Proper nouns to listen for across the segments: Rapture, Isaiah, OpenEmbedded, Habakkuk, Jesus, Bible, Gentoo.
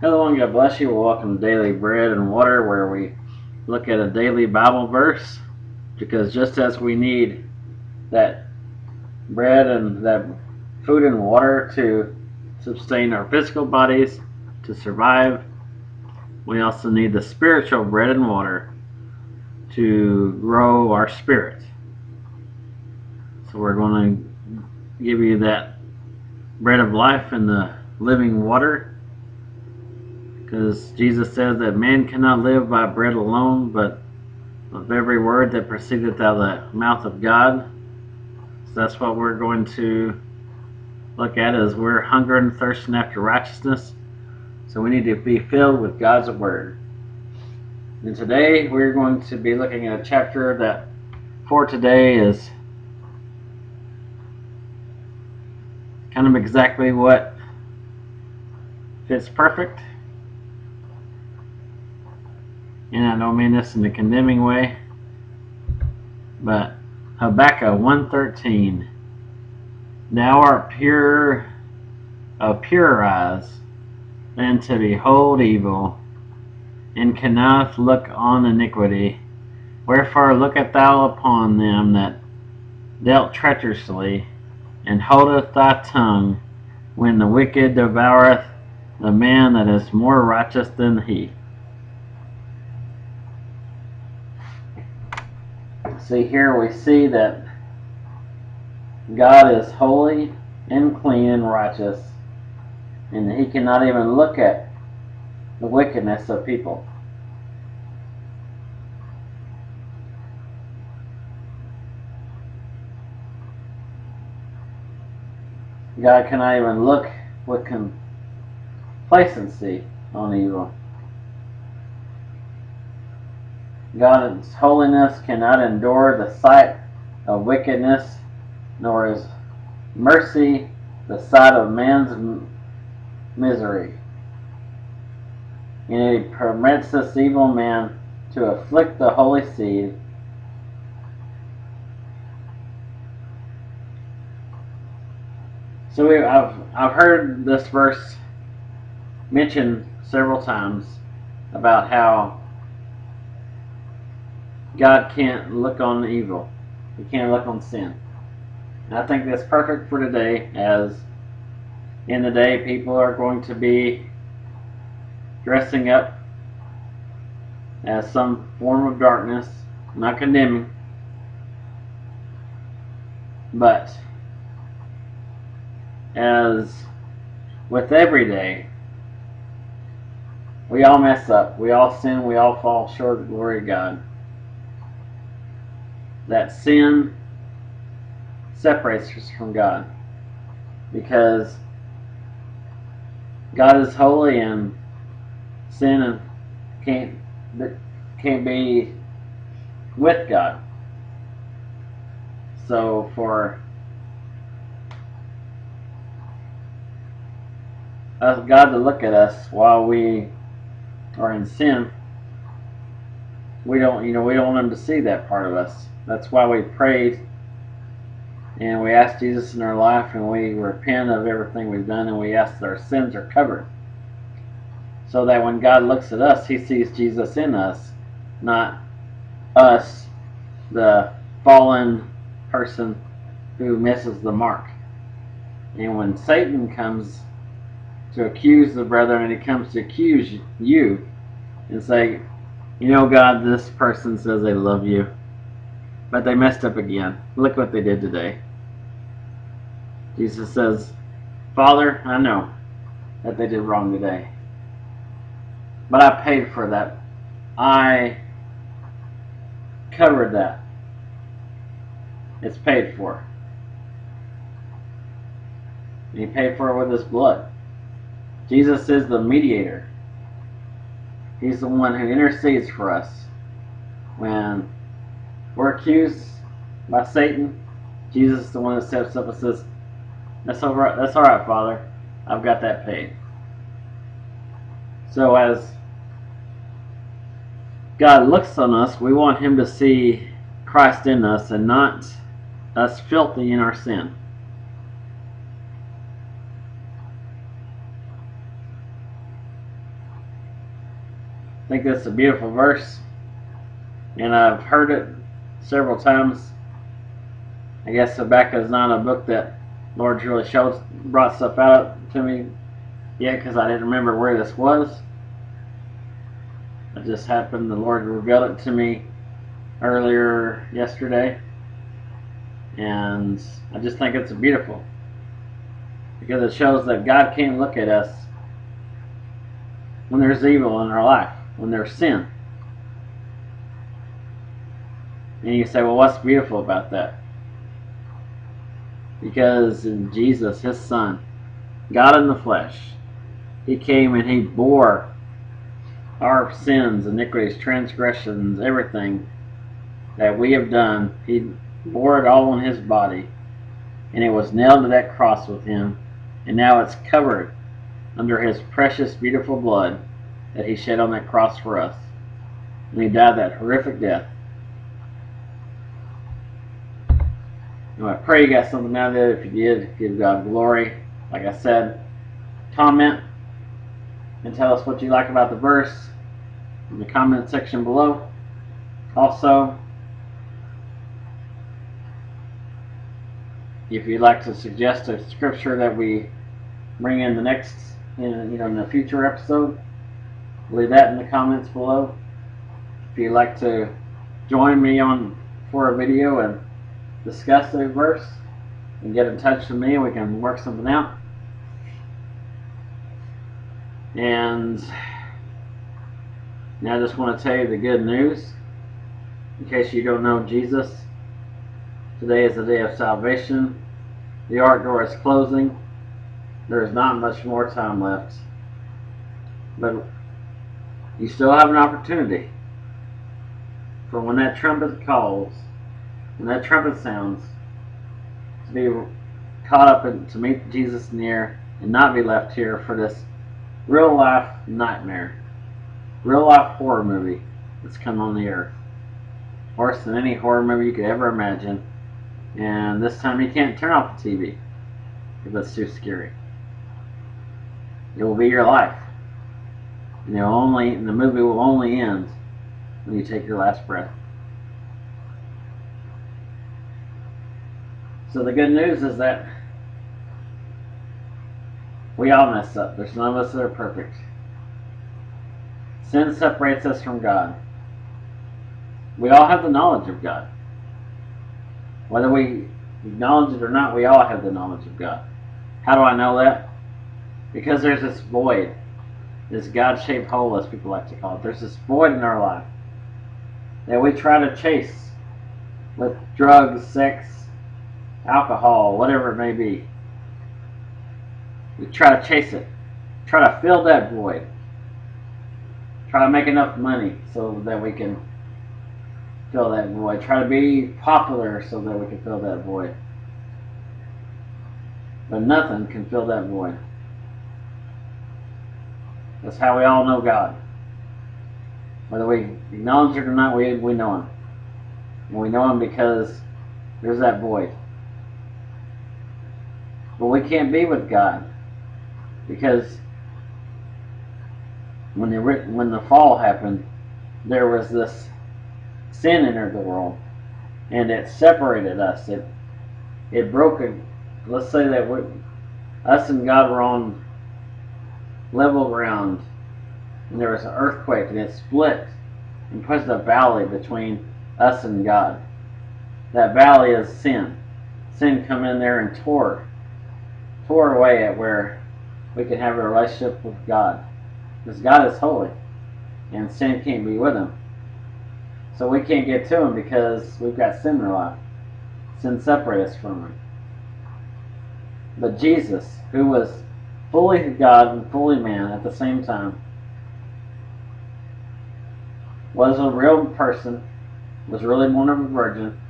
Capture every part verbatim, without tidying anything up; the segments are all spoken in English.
Hello and God bless you. Welcome to Daily Bread and Water, where we look at a daily Bible verse, because just as we need that bread and that food and water to sustain our physical bodies to survive, we also need the spiritual bread and water to grow our spirit. So we're going to give you that bread of life and the living water, because Jesus says that man cannot live by bread alone, but of every word that proceedeth out of the mouth of God. So that's what we're going to look at, is we're hungering and thirsting after righteousness. So we need to be filled with God's word. And today we're going to be looking at a chapter that for today is kind of exactly what fits perfect. And I don't mean this in a condemning way, but Habakkuk one thirteen. Thou art pure of purer eyes than to behold evil, and cannot look on iniquity. Wherefore lookest thou upon them that dealt treacherously, and holdeth thy tongue when the wicked devoureth the man that is more righteous than he. See, here we see that God is holy and clean and righteous, and He cannot even look at the wickedness of people. God cannot even look with complacency on evil. God's holiness cannot endure the sight of wickedness, nor is mercy the sight of man's misery. And He permits this evil man to afflict the holy seed. So we, I've, I've heard this verse mentioned several times about how God can't look on evil. He can't look on sin. And I think that's perfect for today, as in the day people are going to be dressing up as some form of darkness. I'm not condemning, but as with every day, we all mess up. We all sin. We all fall short of the glory of God. That sin separates us from God, because God is holy and sin can't can't be with God. So for us, God to look at us while we are in sin, we don't, you know, we don't want Him to see that part of us. That's why we pray and we ask Jesus in our life, and we repent of everything we've done, and we ask that our sins are covered, so that when God looks at us, He sees Jesus in us, not us, the fallen person who misses the mark. And when Satan comes to accuse the brethren, and he comes to accuse you and say, you know, God, this person says they love you, but they messed up again. Look what they did today. Jesus says, Father, I know that they did wrong today, but I paid for that. I covered that. It's paid for. And He paid for it with His blood. Jesus is the mediator. He's the one who intercedes for us. When we're accused by Satan, Jesus is the one that steps up and says, that's all right, that's all right, Father. I've got that paid. So as God looks on us, we want Him to see Christ in us, and not us filthy in our sin. I think that's a beautiful verse, and I've heard it several times. I guess Habakkuk is not a book that Lord's really showed, brought stuff out to me yet, because I didn't remember where this was. It just happened, the Lord revealed it to me earlier yesterday, and I just think it's beautiful because it shows that God can't look at us when there's evil in our life, when there's sin. And you say, well, what's beautiful about that? Because in Jesus, His Son, God in the flesh, He came and He bore our sins, iniquities, transgressions, everything that we have done. He bore it all on His body, and it was nailed to that cross with Him, and now it's covered under His precious, beautiful blood that He shed on that cross for us. And He died that horrific death. And I pray you got something out of it. If you did, give God glory. Like I said, comment and tell us what you like about the verse in the comment section below. Also, if you'd like to suggest a scripture that we bring in the next, you know, in the future episode, leave that in the comments below. If you'd like to join me on for a video and discuss the verse, and get in touch with me, and we can work something out. And now I just want to tell you the good news. In case you don't know Jesus, today is the day of salvation. The art door is closing. There is not much more time left, but you still have an opportunity. For when that trumpet calls, when that trumpet sounds, to be caught up and to meet Jesus in the air, and not be left here for this real life nightmare, real life horror movie that's come on the earth. Worse than any horror movie you could ever imagine. And this time you can't turn off the T V if it's too scary. It will be your life, and it'll only, and the movie will only end when you take your last breath. So the good news is that we all mess up. There's none of us that are perfect. Sin separates us from God. We all have the knowledge of God. Whether we acknowledge it or not, we all have the knowledge of God. How do I know that? Because there's this void, this God-shaped hole, as people like to call it. There's this void in our life that we try to chase with drugs, sex, alcohol, whatever it may be. We try to chase it, try to fill that void, try to make enough money so that we can fill that void, try to be popular so that we can fill that void. But nothing can fill that void. That's how we all know God. Whether we acknowledge it or not, we, we know Him. And we know Him because there's that void. But we can't be with God, because when the, when the fall happened, there was this sin entered the world, and it separated us. It, it broke it. Let's say that we, us and God were on level ground, and there was an earthquake, and it split and pushed a valley between us and God. That valley is sin. Sin come in there and tore tore away at where we can have a relationship with God, because God is holy and sin can't be with Him. So we can't get to Him because we've got sin in our life. Sin separates us from Him. But Jesus, who was fully God and fully man at the same time, was a real person, was really born of a virgin.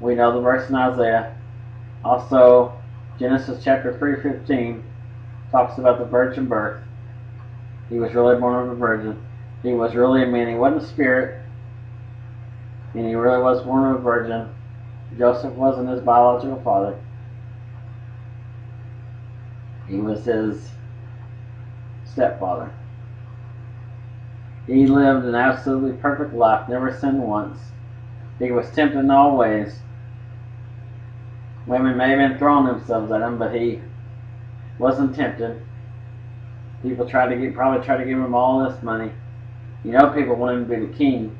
We know the verse in Isaiah. Also, Genesis chapter three fifteen talks about the virgin birth. He was really born of a virgin. He was really a man. He wasn't a spirit. And He really was born of a virgin. Joseph wasn't his biological father. He was his stepfather. He lived an absolutely perfect life, never sinned once. He was tempted in all ways. Women may have been throwing themselves at him, but he wasn't tempted. People tried to get, probably tried to give him all this money. You know, people wanted him to be the king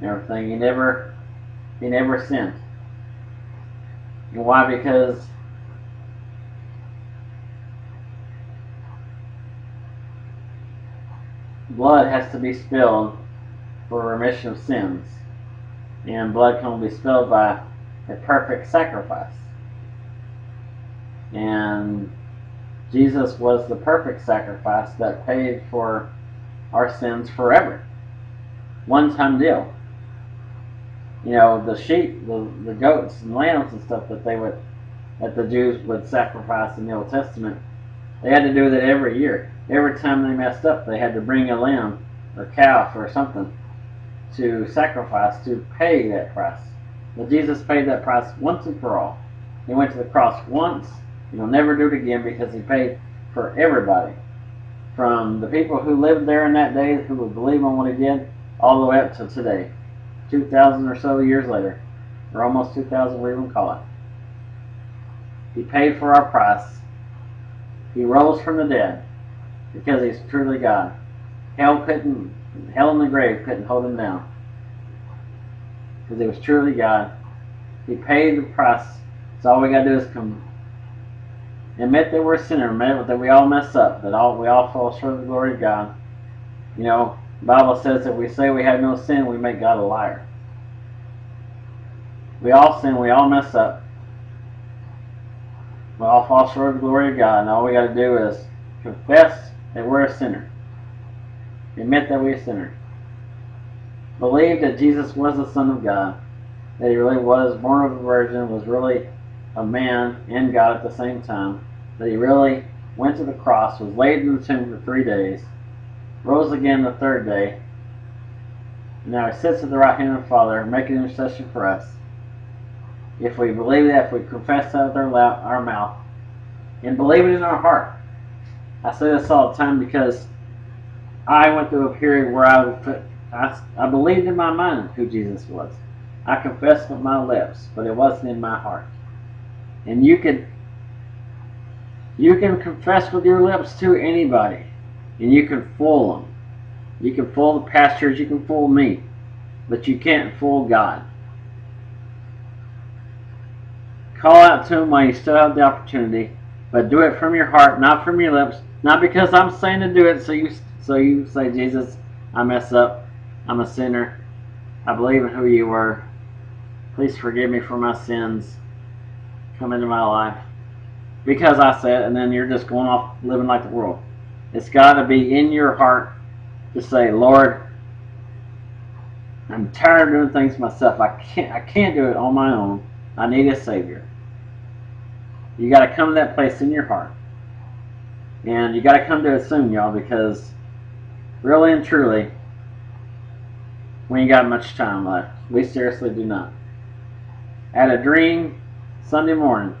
and everything. He never, he never sinned. And why? Because blood has to be spilled for remission of sins. And blood can only be spilled by a perfect sacrifice. And Jesus was the perfect sacrifice that paid for our sins forever. One-time deal. You know, the sheep, the, the goats and lambs and stuff that they would, that the Jews would sacrifice in the Old Testament, they had to do that every year. Every time they messed up, they had to bring a lamb or calf or something to sacrifice to pay that price. But Jesus paid that price once and for all. He went to the cross once, and he'll never do it again, because he paid for everybody. From the people who lived there in that day, who would believe on what he did, all the way up to today. two thousand or so years later, or almost two thousand, we even call it. He paid for our price. He rose from the dead, because he's truly God. Hell couldn't, hell in the grave couldn't hold him down, because he was truly God. He paid the price. So all we gotta do is come, admit that we're a sinner, admit that we all mess up, that all we all fall short of the glory of God. You know, the Bible says if we say we have no sin, we make God a liar. We all sin, we all mess up, we all fall short of the glory of God, and all we gotta do is confess that we're a sinner. Admit that we're a sinner. Believe that Jesus was the Son of God, that he really was born of a virgin, was really a man and God at the same time, that he really went to the cross, was laid in the tomb for three days, rose again the third day, and now he sits at the right hand of the Father, making intercession for us. If we believe that, if we confess that with our, loud, our mouth, and believe it in our heart. I say this all the time because I went through a period where I would put I, I believed in my mind who Jesus was. I confessed with my lips, but it wasn't in my heart. And you can you can confess with your lips to anybody, and you can fool them. You can fool the pastors, you can fool me, but you can't fool God. Call out to him while you still have the opportunity, but do it from your heart, not from your lips, not because I'm saying to do it. So you so you say, Jesus, I mess up. I'm a sinner. I believe in who you were. Please forgive me for my sins. Come into my life. Because I said, and then you're just going off living like the world. It's got to be in your heart to say, Lord, I'm tired of doing things myself. I can't, I can't do it on my own. I need a Savior. You got to come to that place in your heart. And you got to come to it soon, y'all, because really and truly, we ain't got much time left. We seriously do not. I had a dream Sunday morning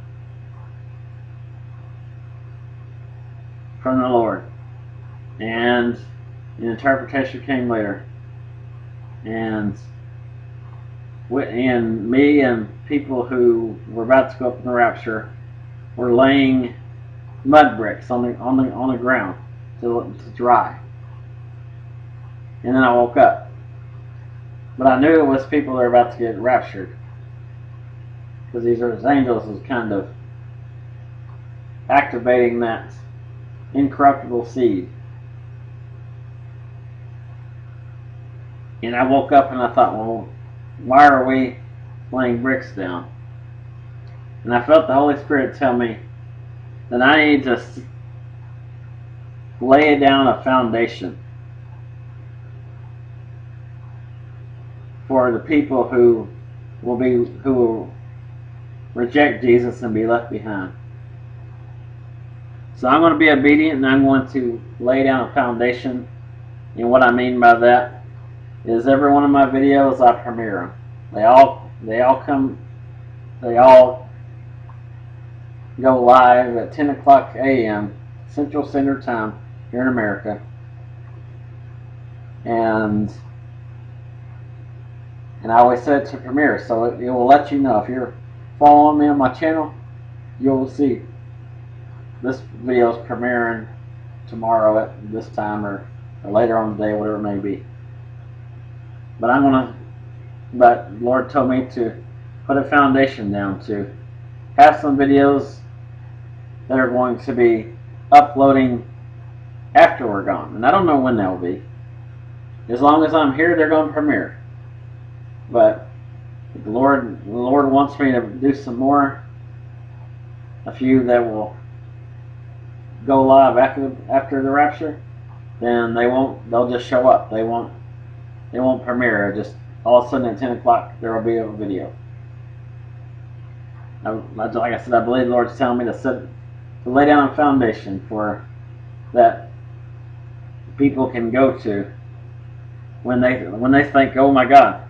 from the Lord, and an interpretation came later. And and me and people who were about to go up in the rapture were laying mud bricks on the on the on the ground to to dry. And then I woke up. But I knew it was people that were about to get raptured, because these are his angels was kind of activating that incorruptible seed. And I woke up and I thought, well, why are we laying bricks down? And I felt the Holy Spirit tell me that I need to lay down a foundation for the people who will be who will reject Jesus and be left behind. So I'm going to be obedient, and I'm going to lay down a foundation. And what I mean by that is every one of my videos, I premiere them. They all they all come they all go live at ten o'clock A M Central Standard Time here in America. and and I always say it's a premiere, so it, it will let you know. If you're following me on my channel, you'll see this video is premiering tomorrow at this time, or, or later on today, whatever it may be. But I'm gonna. But Lord told me to put a foundation down to have some videos that are going to be uploading after we're gone, and I don't know when that will be. As long as I'm here, they're going to premiere. But the Lord, the Lord wants me to do some more, a few that will go live after the, after the rapture. Then they won't. They'll just show up. They won't. They won't premiere. Just all of a sudden at ten o'clock there will be a video. I, like I said, I believe the Lord's telling me to sit, to lay down a foundation for that people can go to when they when they think, oh my God,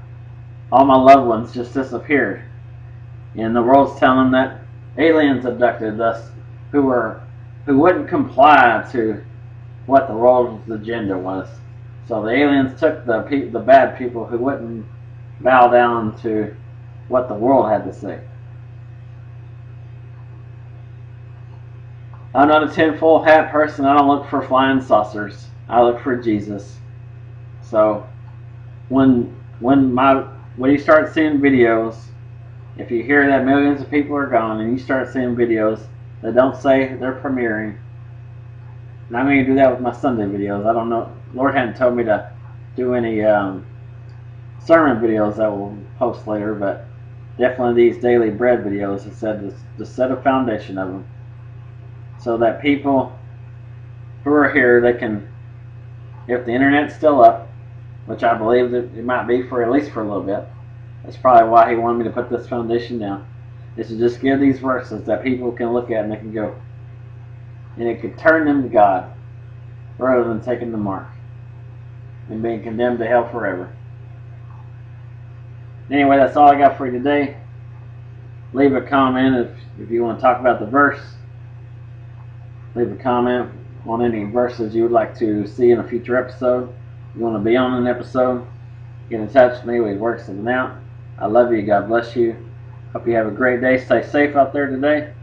all my loved ones just disappeared, and the world's telling them that aliens abducted us, who were who wouldn't comply to what the world's agenda was. So the aliens took the pe the bad people who wouldn't bow down to what the world had to say. I'm not a tinfoil hat person. I don't look for flying saucers. I look for Jesus. So when when my when you start seeing videos, if you hear that millions of people are gone, and you start seeing videos that don't say they're premiering, and I'm going to do that with my Sunday videos. I don't know. Lord hadn't told me to do any um, sermon videos that we'll post later, but definitely these daily bread videos. He said to set a foundation of them so that people who are here, they can, if the internet's still up, which I believe that it might be for at least for a little bit, that's probably why he wanted me to put this foundation down, is to just give these verses that people can look at and they can go, and it could turn them to God rather than taking the mark and being condemned to hell forever. Anyway, that's all I got for you today. Leave a comment if, if you want to talk about the verse. Leave a comment on any verses you would like to see in a future episode. If you want to be on an episode, get in touch with me. We work something out. I love you. God bless you. Hope you have a great day. Stay safe out there today,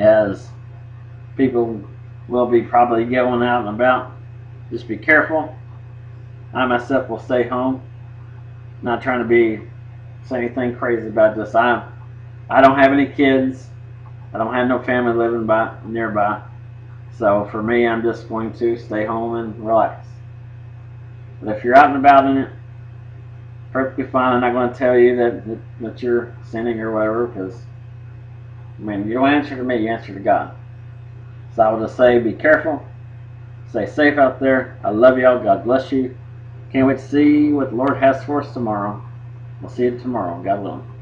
as people will be probably going out and about. Just be careful. I myself will stay home. I'm not trying to be say anything crazy about this. I I don't have any kids. I don't have no family living by nearby. So for me, I'm just going to stay home and relax. But if you're out and about in it, perfectly fine. I'm not going to tell you that that, that you're sinning or whatever, because I mean, you don't answer to me. You answer to God. So I will just say, be careful. Stay safe out there. I love y'all. God bless you. Can't wait to see what the Lord has for us tomorrow. We'll see you tomorrow. God willing.